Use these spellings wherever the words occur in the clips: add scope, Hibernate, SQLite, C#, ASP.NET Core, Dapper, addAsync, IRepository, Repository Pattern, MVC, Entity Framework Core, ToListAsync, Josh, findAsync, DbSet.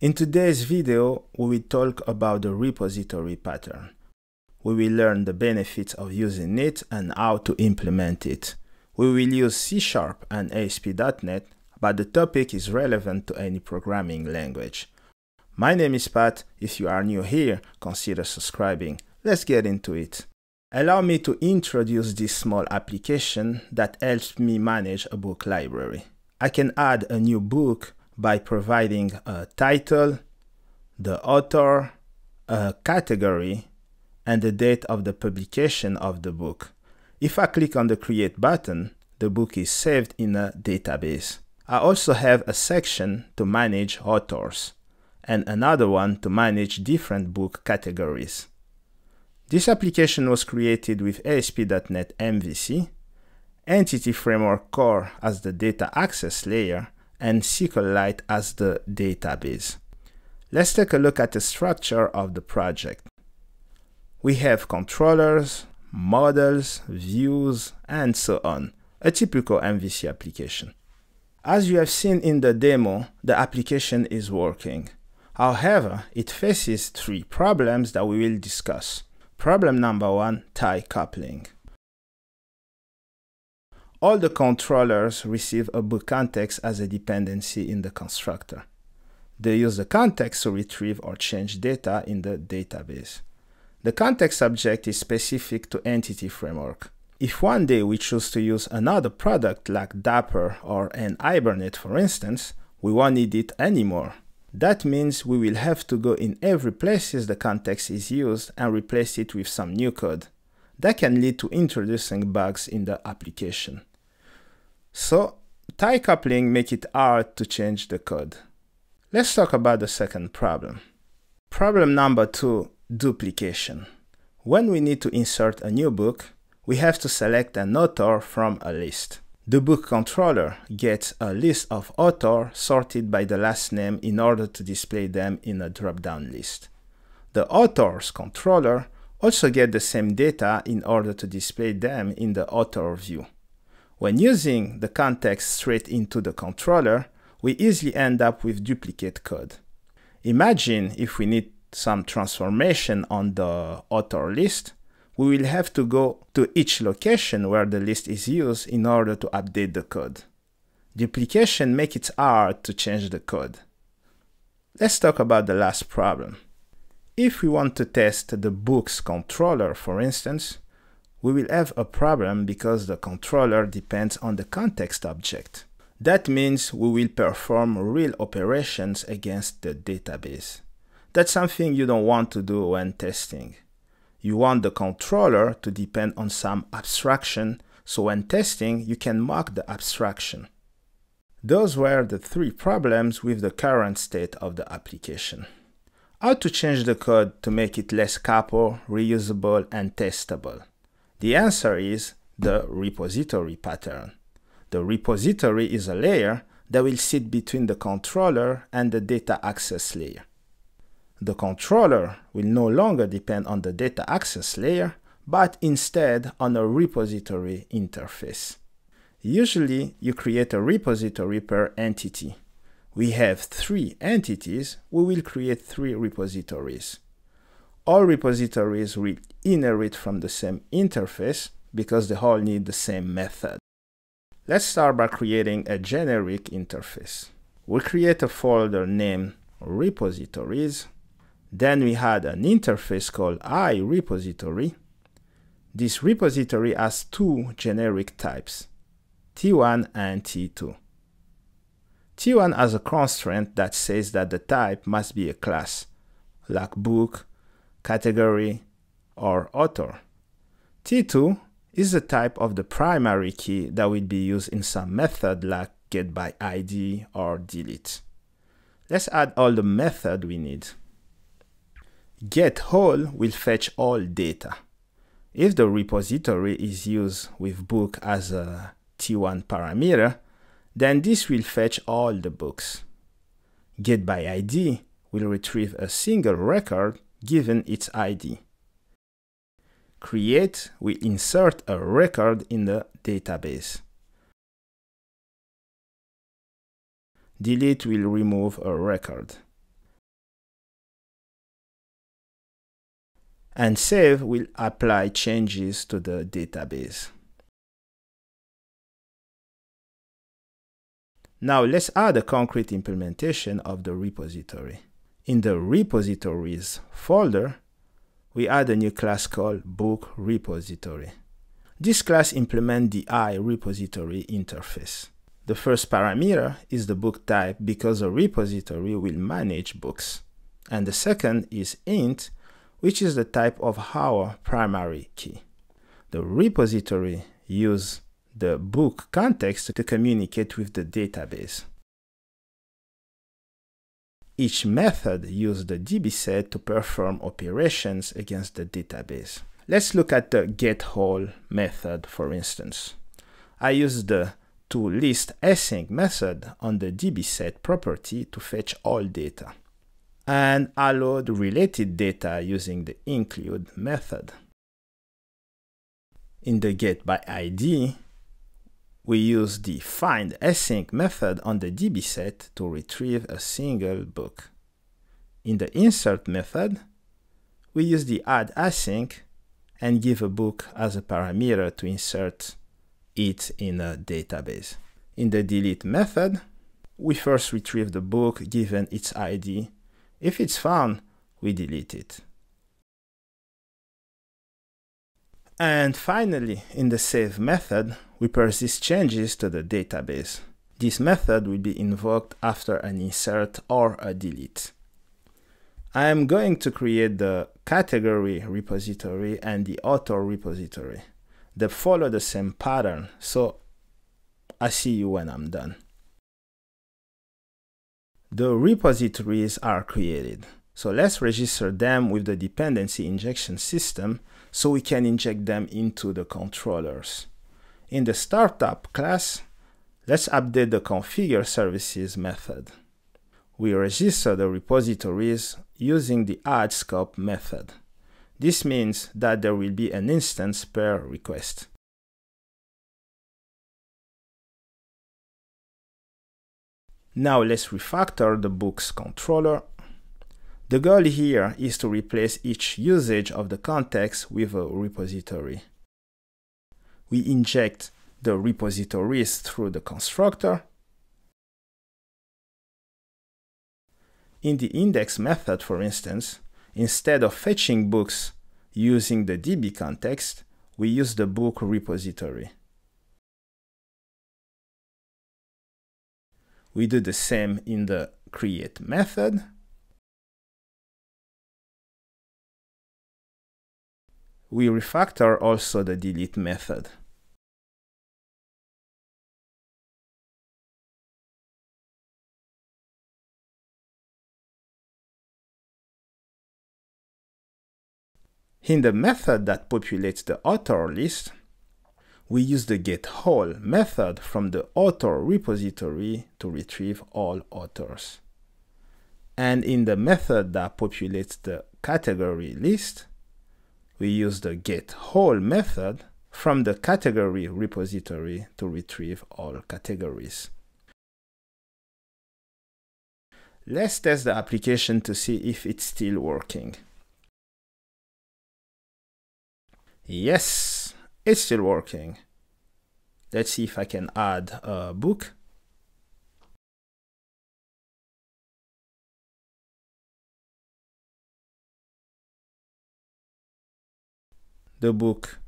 In today's video, we will talk about the repository pattern. We will learn the benefits of using it and how to implement it. We will use C# and ASP.NET, but the topic is relevant to any programming language. My name is Pat. If you are new here, consider subscribing. Let's get into it. Allow me to introduce this small application that helps me manage a book library. I can add a new book by providing a title, the author, a category, and the date of the publication of the book. If I click on the Create button, the book is saved in a database. I also have a section to manage authors and another one to manage different book categories. This application was created with ASP.NET MVC, Entity Framework Core as the data access layer, and SQLite as the database. Let's take a look at the structure of the project. We have controllers, models, views, and so on. A typical MVC application. As you have seen in the demo, the application is working. However, it faces three problems that we will discuss. Problem number one, tie coupling. All the controllers receive a book context as a dependency in the constructor. They use the context to retrieve or change data in the database. The context object is specific to Entity Framework. If one day we choose to use another product like Dapper or an Hibernate, for instance, we won't need it anymore. That means we will have to go in every place the context is used and replace it with some new code. That can lead to introducing bugs in the application. So, tie coupling makes it hard to change the code. Let's talk about the second problem. Problem number two, duplication. When we need to insert a new book, we have to select an author from a list. The book controller gets a list of authors sorted by the last name in order to display them in a drop-down list. The authors controller also gets the same data in order to display them in the author view. When using the context straight into the controller, we easily end up with duplicate code. Imagine if we need some transformation on the author list, we will have to go to each location where the list is used in order to update the code. Duplication makes it hard to change the code. Let's talk about the last problem. If we want to test the books controller, for instance, we will have a problem because the controller depends on the context object. That means we will perform real operations against the database. That's something you don't want to do when testing. You want the controller to depend on some abstraction, so when testing, you can mock the abstraction. Those were the three problems with the current state of the application. How to change the code to make it less coupled, reusable, and testable? The answer is the repository pattern. The repository is a layer that will sit between the controller and the data access layer. The controller will no longer depend on the data access layer, but instead on a repository interface. Usually, you create a repository per entity. We have three entities, we will create three repositories. All repositories will inherit from the same interface because they all need the same method. Let's start by creating a generic interface. We'll create a folder named Repositories. Then we had an interface called IRepository. This repository has two generic types, T1 and T2. T1 has a constraint that says that the type must be a class, like book, category, or author. T2 is the type of the primary key that will be used in some method like getById or delete. Let's add all the method we need. GetAll will fetch all data. If the repository is used with book as a T1 parameter, then this will fetch all the books. GetById will retrieve a single record given its ID. Create will insert a record in the database. Delete will remove a record. and save will apply changes to the database. Now let's add a concrete implementation of the repository. In the repositories folder, we add a new class called Book Repository. This class implements the IRepository interface. The first parameter is the book type because a repository will manage books. And the second is int, which is the type of our primary key. The repository uses the book context to communicate with the database. Each method uses the DbSet to perform operations against the database. Let's look at the getAll method, for instance. I use the ToListAsync method on the DbSet property to fetch all data, and allowed related data using the include method. In the getById, we use the findAsync method on the DbSet to retrieve a single book. In the insert method, we use the addAsync and give a book as a parameter to insert it in a database. In the delete method, we first retrieve the book given its ID. If it's found, we delete it. And finally, in the save method, we persist changes to the database. This method will be invoked after an insert or a delete. I am going to create the category repository and the author repository. They follow the same pattern, so I see you when I'm done. The repositories are created. So let's register them with the dependency injection system so we can inject them into the controllers. In the startup class, let's update the configure services method. We register the repositories using the add scope method. This means that there will be an instance per request. Now let's refactor the books controller. The goal here is to replace each usage of the context with a repository. We inject the repositories through the constructor. In the index method, for instance, instead of fetching books using the DB context, we use the book repository. We do the same in the create method. We refactor also the delete method. In the method that populates the author list, we use the getAll method from the author repository to retrieve all authors. And in the method that populates the category list, we use the getAll method from the category repository to retrieve all categories. Let's test the application to see if it's still working. Yes, it's still working. Let's see if I can add a book. The book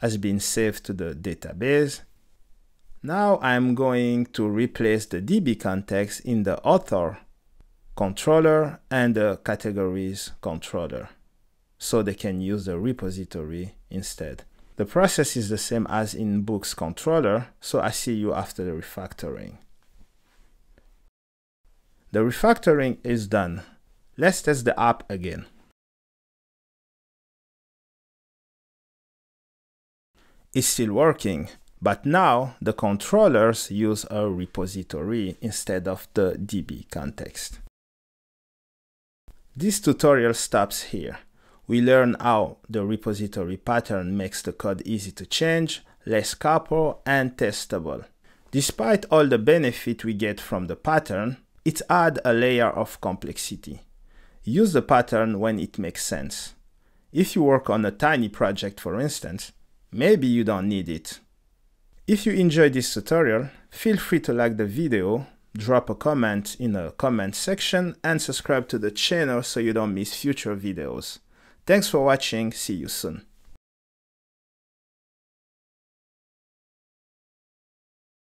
has been saved to the database. Now I'm going to replace the DB context in the author controller and the categories controller, so they can use the repository instead. The process is the same as in books controller, so I see you after the refactoring. The refactoring is done. Let's test the app again. It's still working, but now the controllers use a repository instead of the DB context. This tutorial stops here. We learn how the repository pattern makes the code easy to change, less coupled, and testable. Despite all the benefit we get from the pattern, it adds a layer of complexity. Use the pattern when it makes sense. If you work on a tiny project, for instance, maybe you don't need it. If you enjoyed this tutorial, feel free to like the video, drop a comment in the comment section, and subscribe to the channel so you don't miss future videos. Thanks for watching, see you soon.